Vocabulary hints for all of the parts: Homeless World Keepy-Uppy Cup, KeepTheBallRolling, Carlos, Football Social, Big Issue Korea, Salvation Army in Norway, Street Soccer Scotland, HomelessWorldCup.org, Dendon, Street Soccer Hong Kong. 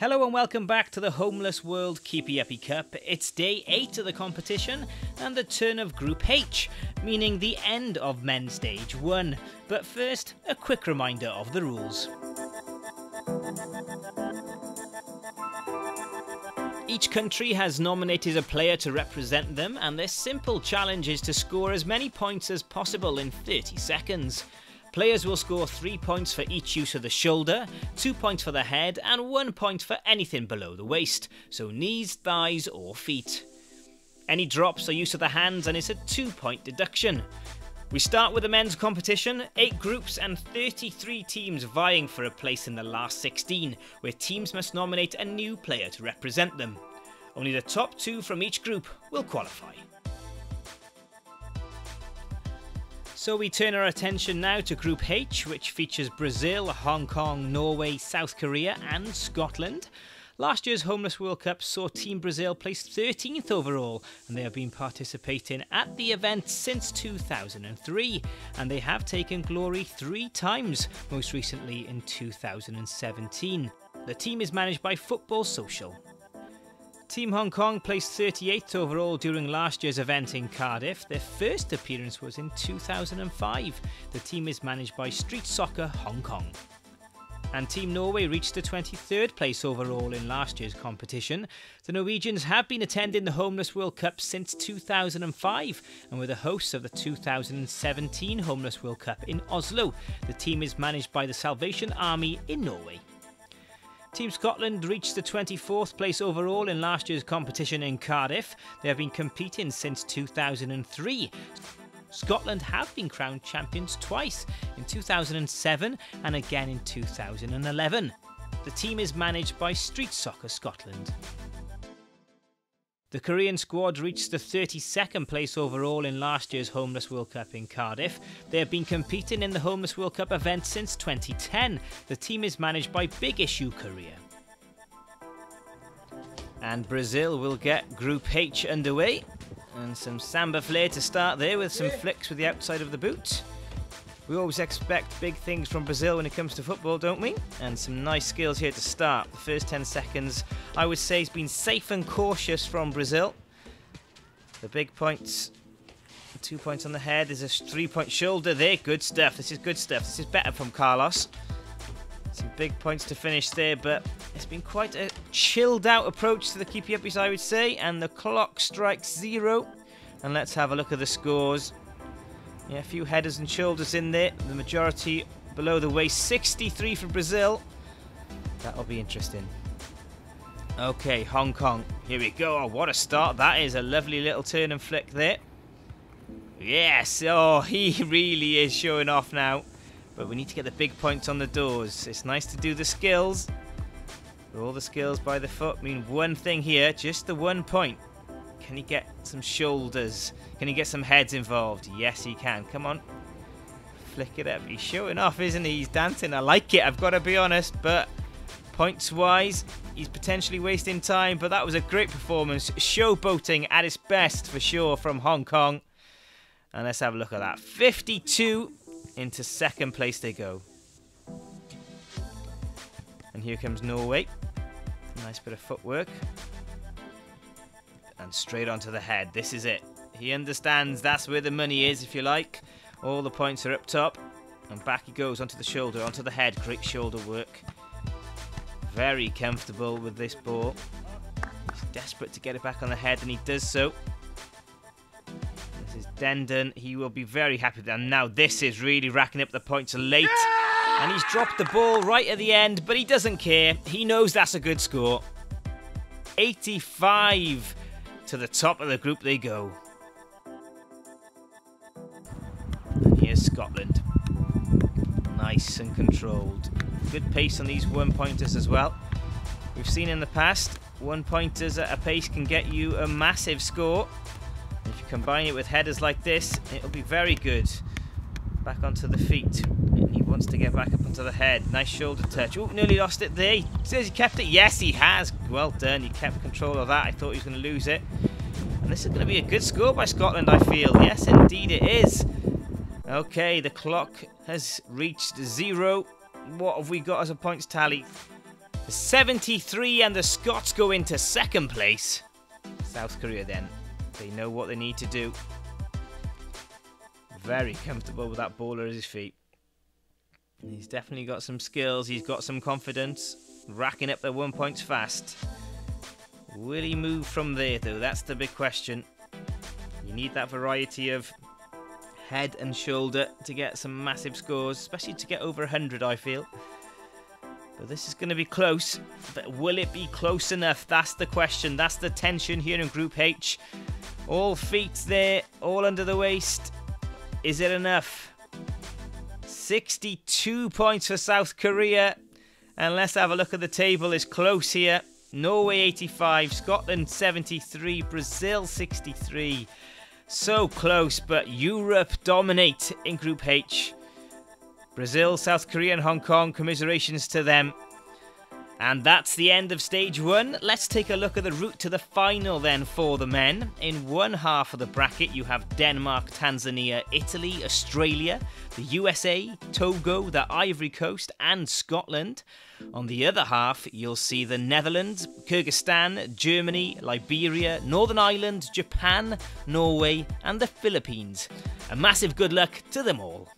Hello and welcome back to the Homeless World Keepy-Uppy Cup. It's day 8 of the competition and the turn of Group H, meaning the end of Men's Stage 1. But first, a quick reminder of the rules. Each country has nominated a player to represent them, and their simple challenge is to score as many points as possible in 30 seconds. Players will score 3 points for each use of the shoulder, 2 points for the head, and 1 point for anything below the waist, so knees, thighs or feet. Any drops are use of the hands and it's a 2-point deduction. We start with the men's competition, 8 groups and 33 teams vying for a place in the last 16, where teams must nominate a new player to represent them. Only the top 2 from each group will qualify. So we turn our attention now to Group H, which features Brazil, Hong Kong, Norway, South Korea and Scotland. Last year's Homeless World Cup saw Team Brazil place 13th overall, and they have been participating at the event since 2003, and they have taken glory 3 times, most recently in 2017. The team is managed by Football Social. Team Hong Kong placed 38th overall during last year's event in Cardiff. Their first appearance was in 2005. The team is managed by Street Soccer Hong Kong. And Team Norway reached the 23rd place overall in last year's competition. The Norwegians have been attending the Homeless World Cup since 2005 and were the hosts of the 2017 Homeless World Cup in Oslo. The team is managed by the Salvation Army in Norway. Team Scotland reached the 24th place overall in last year's competition in Cardiff. They have been competing since 2003. Scotland have been crowned champions twice, in 2007 and again in 2011. The team is managed by Street Soccer Scotland. The Korean squad reached the 32nd place overall in last year's Homeless World Cup in Cardiff. They have been competing in the Homeless World Cup event since 2010. The team is managed by Big Issue Korea. And Brazil will get Group H underway. And some samba flair to start there with some flicks with the outside of the boot. We always expect big things from Brazil when it comes to football, don't we? And some nice skills here to start. The first 10 seconds, I would say, has been safe and cautious from Brazil. The big points, 2 points on the head. There's a 3-point shoulder there. Good stuff. This is good stuff. This is better from Carlos. Some big points to finish there, but it's been quite a chilled-out approach to the keepy-uppies, I would say. And the clock strikes 0. And let's have a look at the scores. Yeah, a few headers and shoulders in there. The majority below the waist. 63 for Brazil. That'll be interesting. Okay, Hong Kong. Here we go. Oh, what a start. That is a lovely little turn and flick there. Yes. Oh, he really is showing off now. But we need to get the big points on the doors. It's nice to do the skills. All the skills by the foot mean one thing here. Just the 1 point. Can he get some shoulders? Can he get some heads involved? Yes, he can. Come on. Flick it up. He's showing off, isn't he? He's dancing. I like it, I've got to be honest. But points-wise, he's potentially wasting time. But that was a great performance. Showboating at its best, for sure, from Hong Kong. And let's have a look at that. 52 into 2nd place they go. And here comes Norway. Nice bit of footwork. And straight onto the head. This is it. He understands that's where the money is, if you like. All the points are up top. And back he goes onto the shoulder, onto the head. Great shoulder work. Very comfortable with this ball. He's desperate to get it back on the head, and he does so. This is Dendon. He will be very happy. And now this is really racking up the points late. Yeah! And he's dropped the ball right at the end, but he doesn't care. He knows that's a good score. 85. To the top of the group they go. And here's Scotland. Nice and controlled. Good pace on these 1-pointers as well. We've seen in the past, 1-pointers at a pace can get you a massive score. If you combine it with headers like this, it'll be very good. Back onto the feet. And he wants to get back up onto the head. Nice shoulder touch. Oh, nearly lost it there. He says he kept it. Yes, he has. Well done. He kept control of that. I thought he was going to lose it. And this is going to be a good score by Scotland, I feel. Yes, indeed it is. Okay, the clock has reached 0. What have we got as a points tally? 73, and the Scots go into second place. South Korea then, they know what they need to do. Very comfortable with that baller at his feet. He's definitely got some skills, he's got some confidence, racking up the 1 points fast. Will he move from there though? That's the big question. You need that variety of head and shoulder to get some massive scores, especially to get over 100, I feel. But this is going to be close, but will it be close enough? That's the question, that's the tension here in Group H. All feet there, all under the waist. Is it enough? 62 points for South Korea. And let's have a look at the table, it's close here. Norway 85, Scotland 73, Brazil 63. So close, but Europe dominate in Group H. Brazil, South Korea and Hong Kong, commiserations to them. And that's the end of stage one. Let's take a look at the route to the final then for the men. In one half of the bracket, you have Denmark, Tanzania, Italy, Australia, the USA, Togo, the Ivory Coast and Scotland. On the other half, you'll see the Netherlands, Kyrgyzstan, Germany, Liberia, Northern Ireland, Japan, Norway and the Philippines. A massive good luck to them all.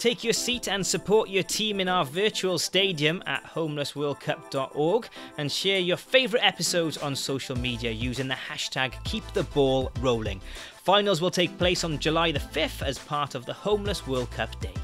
Take your seat and support your team in our virtual stadium at HomelessWorldCup.org and share your favourite episodes on social media using the hashtag KeepTheBallRolling. Finals will take place on July the 5th as part of the Homeless World Cup Day.